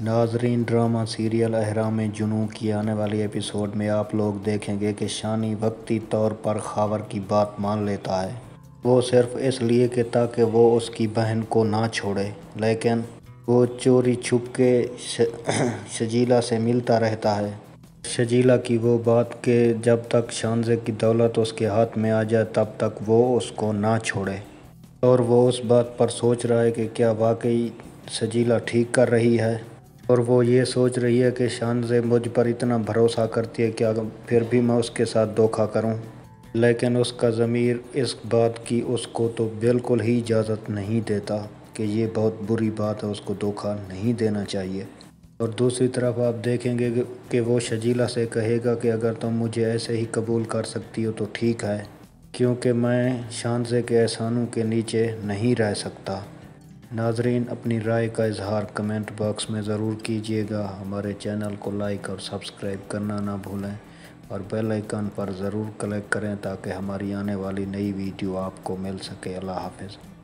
नाजरीन, drama serial अहराम-ए-जुनून की आने वाली एपिसोड में आप लोग देखेंगे कि शानी वक्ती तौर पर खावर की बात मान लेता है। वो सिर्फ इसलिए कि ताकि वो उसकी बहन को ना छोड़े, लेकिन वो चोरी छुप के शजीला से मिलता रहता है। शजीला की वो बात कि जब तक शानज़े की दौलत उसके हाथ में आ जाए तब तक वो उसको ना छोड़े, और वो उस बात पर सोच रहा है कि क्या वाकई शजीला ठीक कर रही है। और वो ये सोच रही है कि शानज़े मुझ पर इतना भरोसा करती है कि अगर फिर भी मैं उसके साथ धोखा करूं, लेकिन उसका ज़मीर इस बात की उसको तो बिल्कुल ही इजाज़त नहीं देता कि ये बहुत बुरी बात है, उसको धोखा नहीं देना चाहिए। और दूसरी तरफ आप देखेंगे कि वो शजीला से कहेगा कि अगर तुम मुझे ऐसे ही कबूल कर सकती हो तो ठीक है, क्योंकि मैं शानज़े के एहसानों के नीचे नहीं रह सकता। नाजरीन, अपनी राय का इजहार कमेंट बॉक्स में ज़रूर कीजिएगा। हमारे चैनल को लाइक और सब्सक्राइब करना ना भूलें और बेल आइकन पर ज़रूर क्लिक करें ताकि हमारी आने वाली नई वीडियो आपको मिल सके। अल्लाह हाफ़िज़।